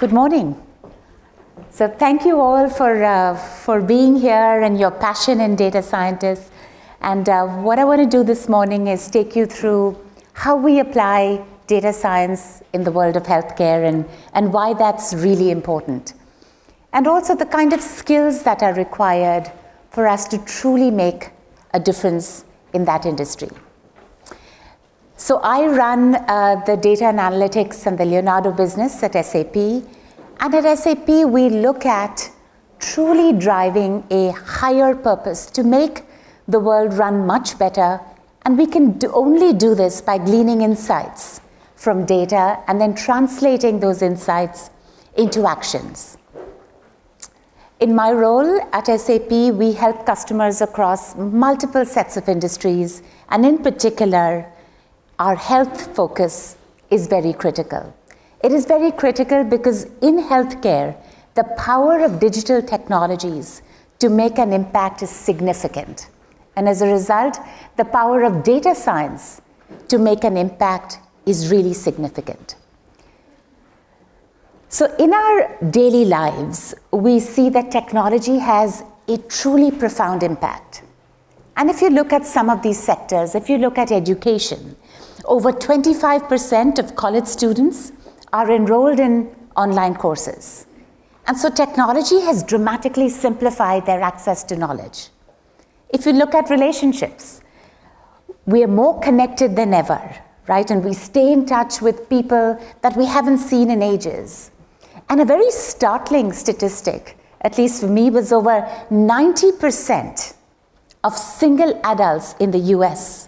Good morning. So thank you all for being here and your passion in data scientists. And what I want to do this morning is take you through how we apply data science in the world of healthcare and why that's really important. And also the kind of skills that are required for us to truly make a difference in that industry. So I run the data and analytics and the Leonardo business at SAP. And at SAP, we look at truly driving a higher purpose to make the world run much better. And we can only do this by gleaning insights from data and then translating those insights into actions. In my role at SAP, we help customers across multiple sets of industries, and in particular, our health focus is very critical. It is very critical because in healthcare, the power of digital technologies to make an impact is significant. And as a result, the power of data science to make an impact is really significant. So in our daily lives, we see that technology has a truly profound impact. And if you look at some of these sectors, if you look at education, over 25% of college students are enrolled in online courses. And so technology has dramatically simplified their access to knowledge. If you look at relationships, we are more connected than ever, right? And we stay in touch with people that we haven't seen in ages. And a very startling statistic, at least for me, was over 90% of single adults in the US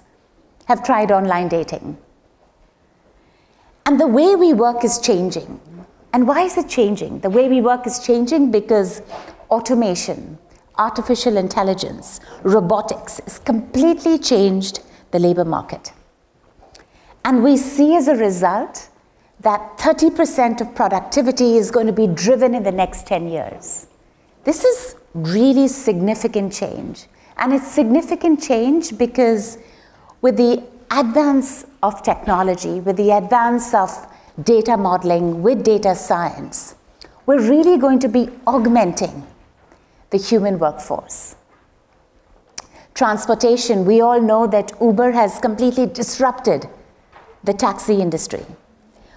have tried online dating. And the way we work is changing. And why is it changing? The way we work is changing because automation, artificial intelligence, robotics has completely changed the labor market. And we see as a result that 30% of productivity is going to be driven in the next 10 years. This is really significant change. And it's significant change because with the advance of technology, with the advance of data modeling, with data science, we're really going to be augmenting the human workforce. Transportation, we all know that Uber has completely disrupted the taxi industry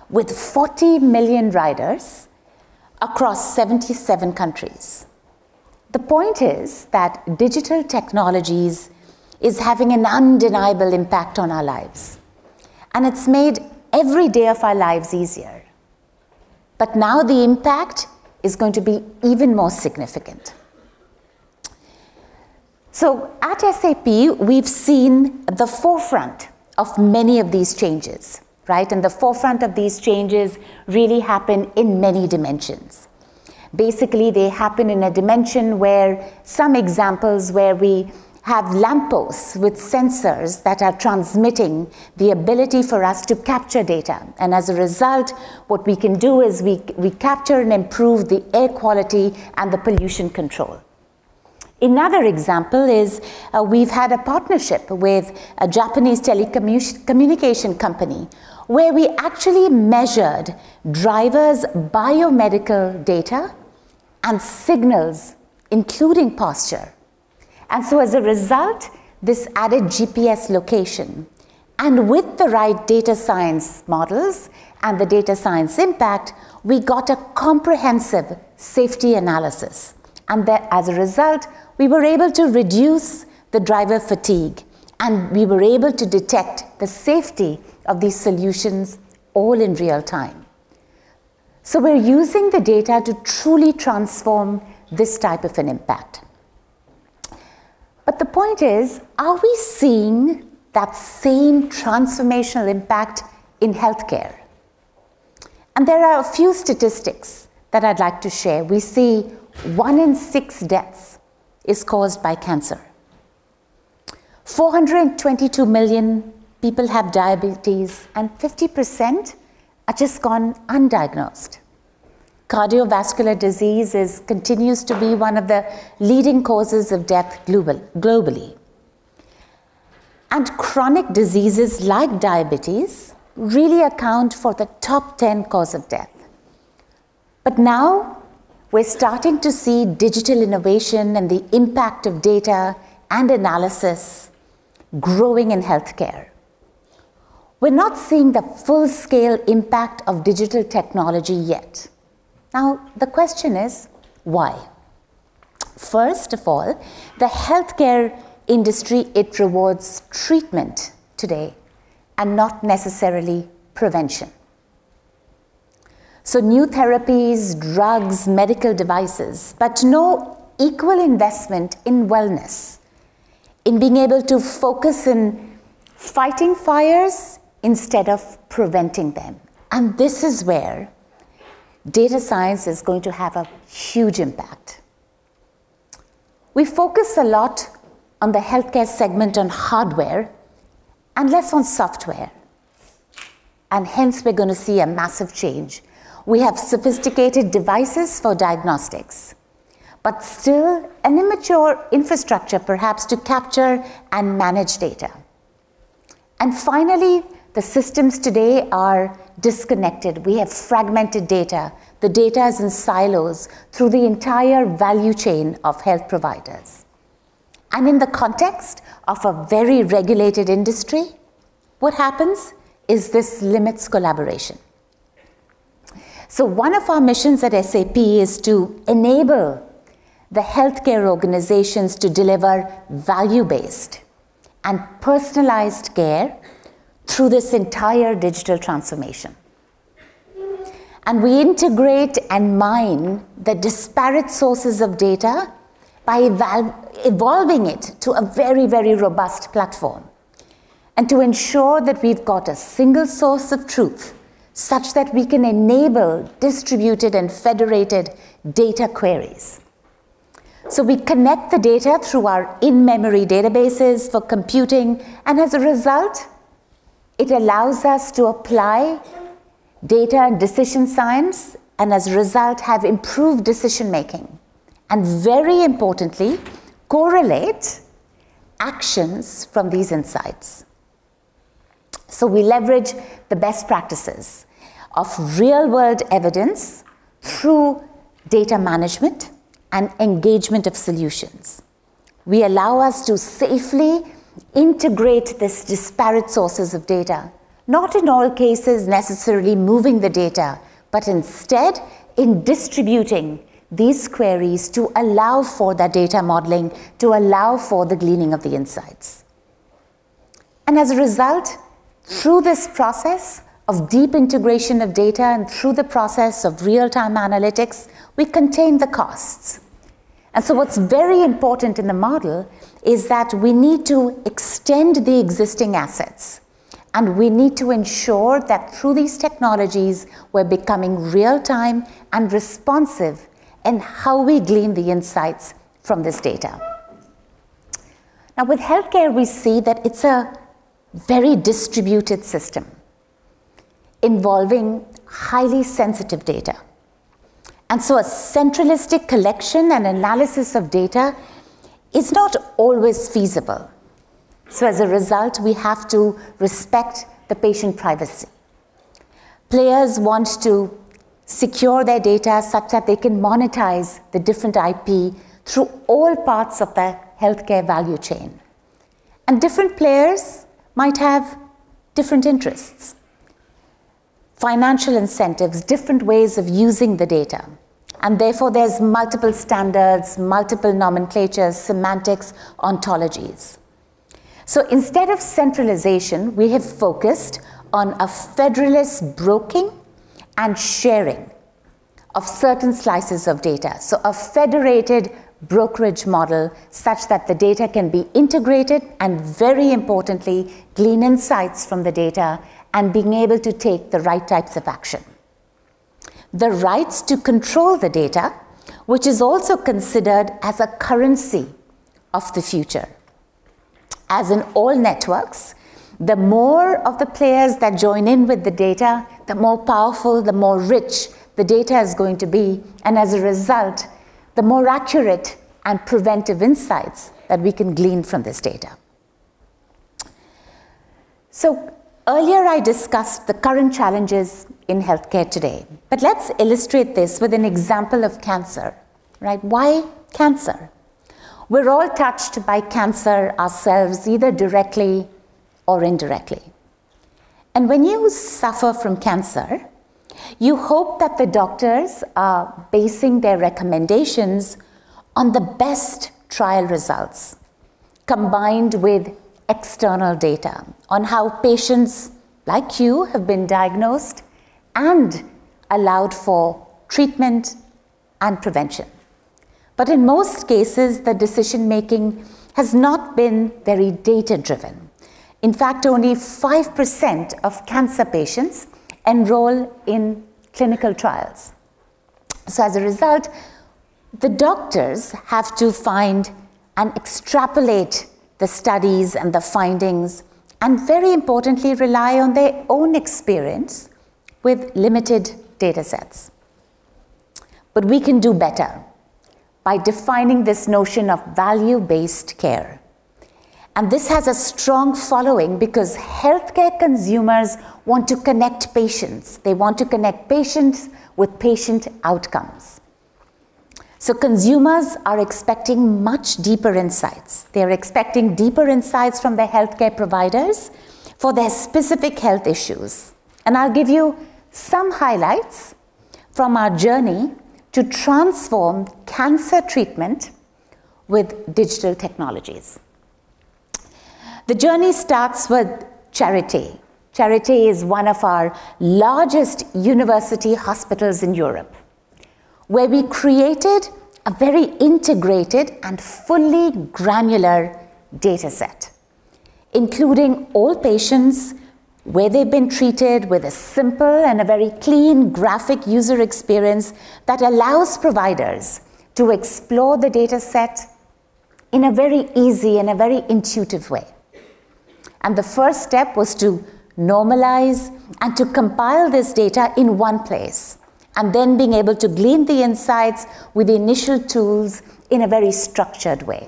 with 40 million riders across 77 countries. The point is that digital technologies is having an undeniable impact on our lives. And it's made every day of our lives easier. But now the impact is going to be even more significant. So at SAP, we've seen the forefront of many of these changes, right? And the forefront of these changes really happen in many dimensions. Basically, they happen in a dimension where some examples where we have lampposts with sensors that are transmitting the ability for us to capture data. And as a result, what we can do is we capture and improve the air quality and the pollution control. Another example is we've had a partnership with a Japanese telecommunication company where we actually measured drivers' biomedical data and signals, including posture. And so as a result, this added GPS location. And with the right data science models and the data science impact, we got a comprehensive safety analysis. And as a result, we were able to reduce the driver fatigue. And we were able to detect the safety of these solutions all in real time. So we're using the data to truly transform this type of an impact. But the point is, are we seeing that same transformational impact in healthcare? And there are a few statistics that I'd like to share. We see 1 in 6 deaths is caused by cancer. 422 million people have diabetes, and 50% are just gone undiagnosed. Cardiovascular disease continues to be one of the leading causes of death globally. And chronic diseases like diabetes really account for the top 10 cause of death. But now we're starting to see digital innovation and the impact of data and analysis growing in healthcare. We're not seeing the full-scale impact of digital technology yet. Now, the question is, why? First of all, the healthcare industry, it rewards treatment today and not necessarily prevention. So new therapies, drugs, medical devices, but no equal investment in wellness, in being able to focus in fighting fires instead of preventing them. And this is where data science is going to have a huge impact. We focus a lot on the healthcare segment on hardware and less on software. And hence, we're going to see a massive change. We have sophisticated devices for diagnostics, but still an immature infrastructure perhaps to capture and manage data. And finally, the systems today are disconnected. We have fragmented data. The data is in silos through the entire value chain of health providers. And in the context of a very regulated industry, what happens is this limits collaboration. So one of our missions at SAP is to enable the healthcare organizations to deliver value-based and personalized care through this entire digital transformation. And we integrate and mine the disparate sources of data by evolving it to a very, very robust platform. And to ensure that we've got a single source of truth such that we can enable distributed and federated data queries. So we connect the data through our in-memory databases for computing, and as a result, it allows us to apply data and decision science, and as a result, have improved decision-making. And very importantly, correlate actions from these insights. So we leverage the best practices of real-world evidence through data management and engagement of solutions. We allow us to safely integrate these disparate sources of data, not in all cases necessarily moving the data, but instead in distributing these queries to allow for that data modeling, to allow for the gleaning of the insights. And as a result, through this process of deep integration of data and through the process of real-time analytics, we contain the costs. And so what's very important in the model is that we need to extend the existing assets, and we need to ensure that through these technologies, we're becoming real-time and responsive in how we glean the insights from this data. Now, with healthcare, we see that it's a very distributed system involving highly sensitive data. And so a centralistic collection and analysis of data is not always feasible. So as a result, we have to respect the patient privacy. Players want to secure their data such that they can monetize the different IP through all parts of the healthcare value chain. And different players might have different interests, financial incentives, different ways of using the data. And therefore, there's multiple standards, multiple nomenclatures, semantics, ontologies. So instead of centralization, we have focused on a federalist broking and sharing of certain slices of data. So a federated brokerage model such that the data can be integrated and, very importantly, glean insights from the data and being able to take the right types of action. The rights to control the data, which is also considered as a currency of the future. As in all networks, the more of the players that join in with the data, the more powerful, the more rich the data is going to be, and as a result, the more accurate and preventive insights that we can glean from this data. So Earlier, I discussed the current challenges in healthcare today, but let's illustrate this with an example of cancer, right? Why cancer? We're all touched by cancer ourselves, either directly or indirectly. And when you suffer from cancer, you hope that the doctors are basing their recommendations on the best trial results, combined with external data on how patients like you have been diagnosed and allowed for treatment and prevention. But in most cases, the decision-making has not been very data-driven. In fact, only 5% of cancer patients enroll in clinical trials. So as a result, the doctors have to find and extrapolate the studies and the findings, and very importantly, rely on their own experience with limited data sets. But we can do better by defining this notion of value-based care. And this has a strong following because healthcare consumers want to connect patients. They want to connect patients with patient outcomes. So consumers are expecting much deeper insights. They're expecting deeper insights from their healthcare providers for their specific health issues. And I'll give you some highlights from our journey to transform cancer treatment with digital technologies. The journey starts with Charité. Charité is one of our largest university hospitals in Europe, where we created a very integrated and fully granular data set, including all patients, where they've been treated, with a simple and a very clean graphic user experience that allows providers to explore the data set in a very easy and a very intuitive way. And the first step was to normalize and to compile this data in one place, and then being able to glean the insights with the initial tools in a very structured way.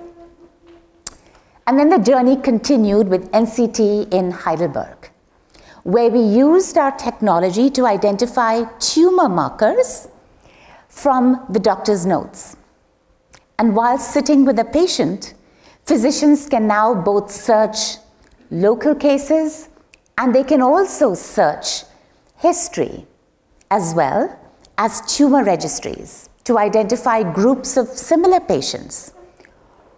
And then the journey continued with NCT in Heidelberg, where we used our technology to identify tumor markers from the doctor's notes. And while sitting with a patient, physicians can now both search local cases, and they can also search history as well as tumor registries to identify groups of similar patients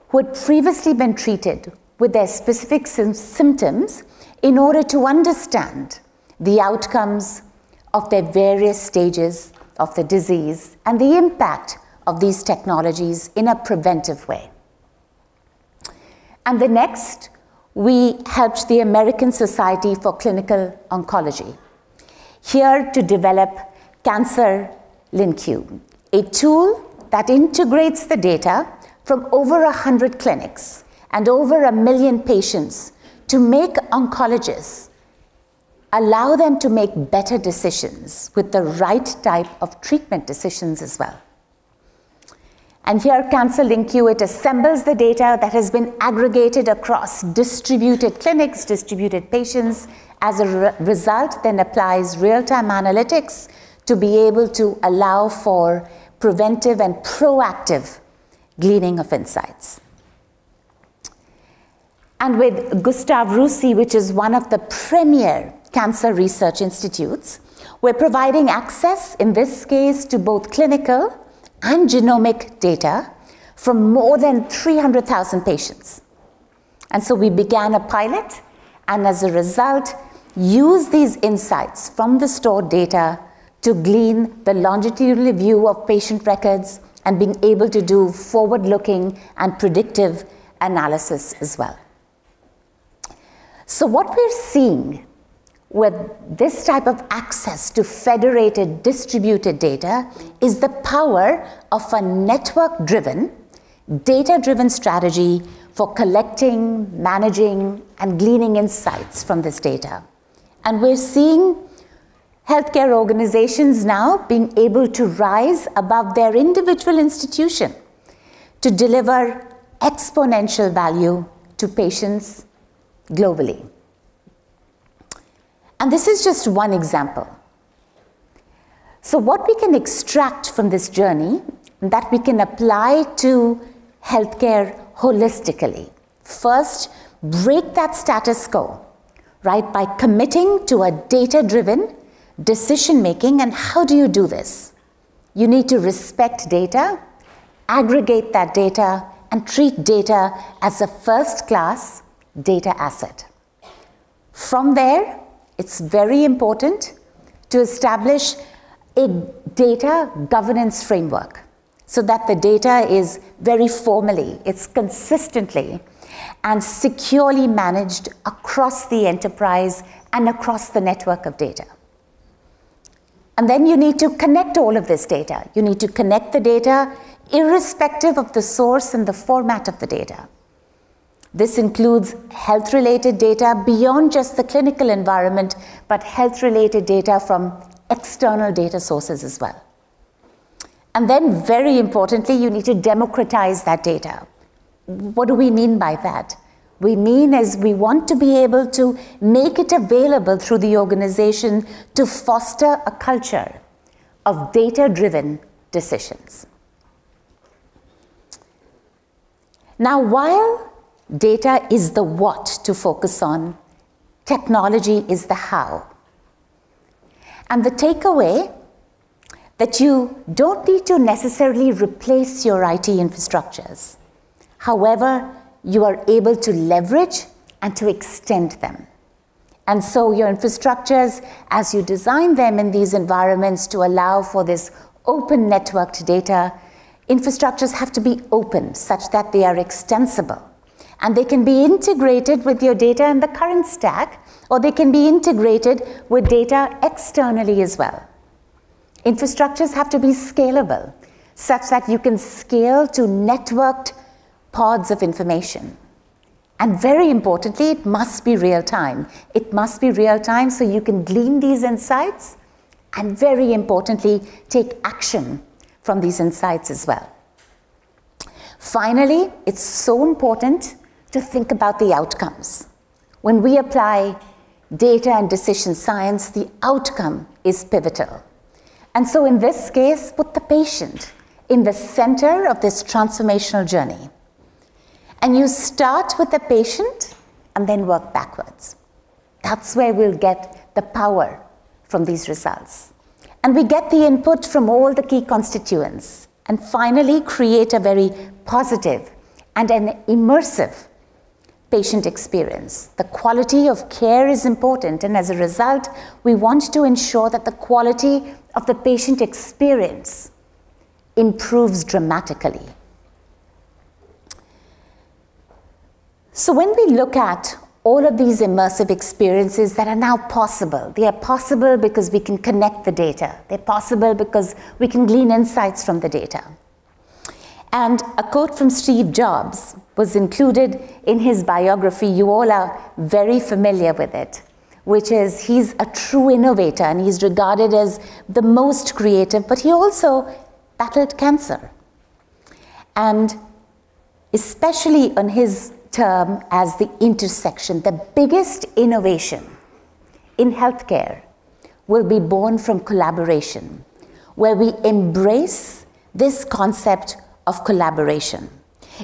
who had previously been treated with their specific symptoms in order to understand the outcomes of their various stages of the disease and the impact of these technologies in a preventive way. And the next, we helped the American Society for Clinical Oncology here to develop CancerLinQ, a tool that integrates the data from over 100 clinics and over 1 million patients to make oncologists allow them to make better decisions with the right type of treatment decisions as well. And here, CancerLinQ, it assembles the data that has been aggregated across distributed clinics, distributed patients. As a result, then applies real-time analytics to be able to allow for preventive and proactive gleaning of insights. And with Gustave Roussy, which is one of the premier cancer research institutes, we're providing access, in this case, to both clinical and genomic data from more than 300,000 patients. And so we began a pilot, and as a result, use these insights from the stored data to glean the longitudinal view of patient records and being able to do forward-looking and predictive analysis as well. So what we're seeing with this type of access to federated, distributed data is the power of a network-driven, data-driven strategy for collecting, managing, and gleaning insights from this data. And we're seeing healthcare organizations now being able to rise above their individual institution to deliver exponential value to patients globally. And this is just one example. So what we can extract from this journey that we can apply to healthcare holistically. First, break that status quo, right, by committing to a data-driven decision-making. And how do you do this? You need to respect data, aggregate that data, and treat data as a first-class data asset. From there, it's very important to establish a data governance framework so that the data is very formally, it's consistently and securely managed across the enterprise and across the network of data. And then you need to connect all of this data. You need to connect the data irrespective of the source and the format of the data. This includes health-related data beyond just the clinical environment, but health-related data from external data sources as well. And then, very importantly, you need to democratize that data. What do we mean by that? We mean is we want to be able to make it available through the organization to foster a culture of data-driven decisions. Now, while data is the what to focus on, technology is the how. And the takeaway that you don't need to necessarily replace your IT infrastructures. However, you are able to leverage and to extend them. And so your infrastructures, as you design them in these environments to allow for this open networked data, infrastructures have to be open such that they are extensible. And they can be integrated with your data in the current stack, or they can be integrated with data externally as well. Infrastructures have to be scalable, such that you can scale to networked pods of information. And very importantly, it must be real time. It must be real time so you can glean these insights, and very importantly, take action from these insights as well. Finally, it's so important to think about the outcomes. When we apply data and decision science, the outcome is pivotal. And so in this case, put the patient in the center of this transformational journey. And you start with the patient and then work backwards. That's where we'll get the power from these results. And we get the input from all the key constituents. And finally, create a very positive and an immersive patient experience. The quality of care is important, and as a result, we want to ensure that the quality of the patient experience improves dramatically. So when we look at all of these immersive experiences that are now possible, they are possible because we can connect the data. They're possible because we can glean insights from the data. And a quote from Steve Jobs was included in his biography. You all are very familiar with it, which is he's a true innovator and he's regarded as the most creative, but he also battled cancer. And especially on his term as the intersection, the biggest innovation in healthcare will be born from collaboration, where we embrace this concept of collaboration.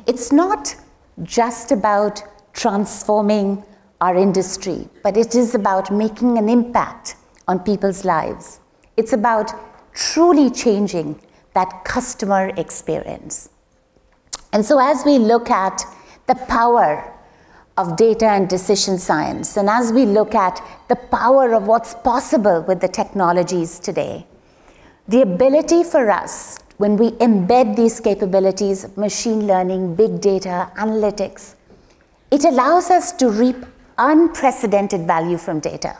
It's not just about transforming our industry, but it is about making an impact on people's lives. It's about truly changing that customer experience. And so as we look at the power of data and decision science, and as we look at the power of what's possible with the technologies today, the ability for us when we embed these capabilities of machine learning, big data, analytics, it allows us to reap unprecedented value from data.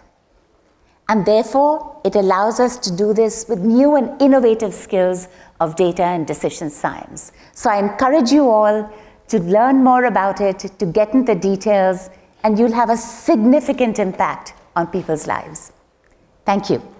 And therefore, it allows us to do this with new and innovative skills of data and decision science. So I encourage you all to learn more about it, to get into the details, and you'll have a significant impact on people's lives. Thank you.